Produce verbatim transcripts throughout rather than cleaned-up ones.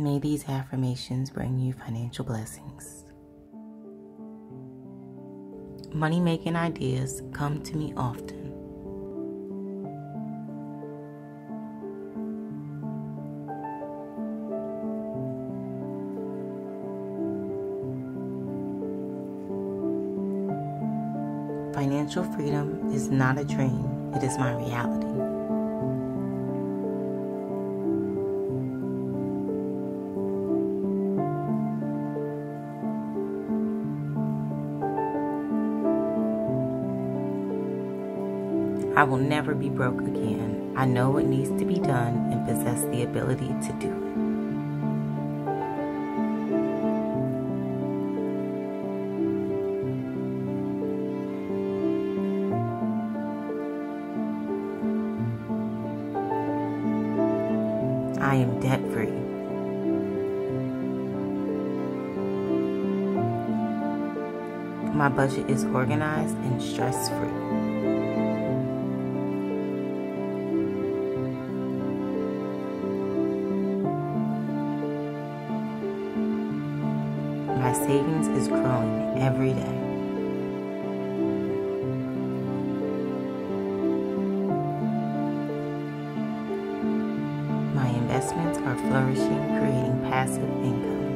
May these affirmations bring you financial blessings. Money-making ideas come to me often. Financial freedom is not a dream, it is my reality. I will never be broke again. I know what needs to be done and possess the ability to do it. I am debt-free. My budget is organized and stress-free. My savings is growing every day. Investments are flourishing, creating passive income.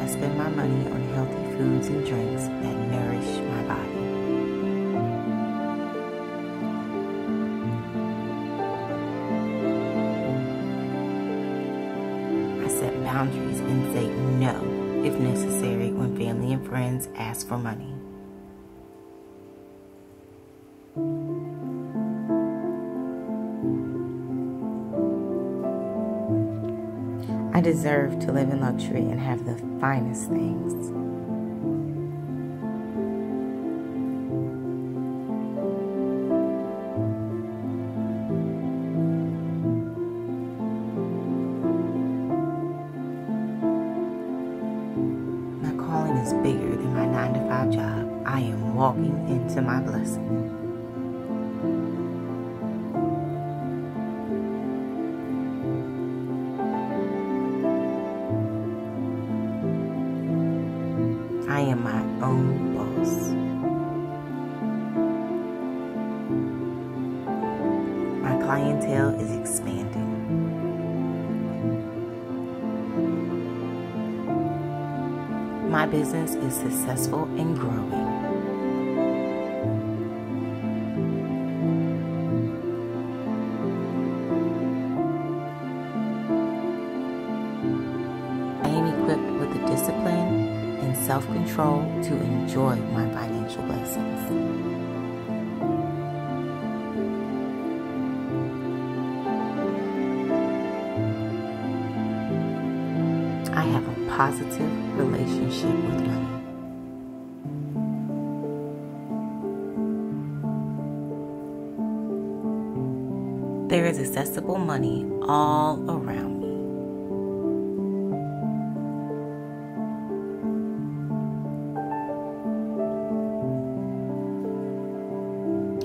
I spend my money on healthy foods and drinks that nourish my body. I set boundaries and say no if necessary when family and friends ask for money. I deserve to live in luxury and have the finest things. Is bigger than my nine to five job. I am walking into my blessing. I am my own boss. My clientele is expanding. My business is successful and growing. I am equipped with the discipline and self-control to enjoy my financial blessings. I have a positive relationship with money. There is accessible money all around me.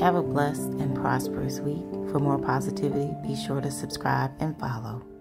Have a blessed and prosperous week. For more positivity, be sure to subscribe and follow.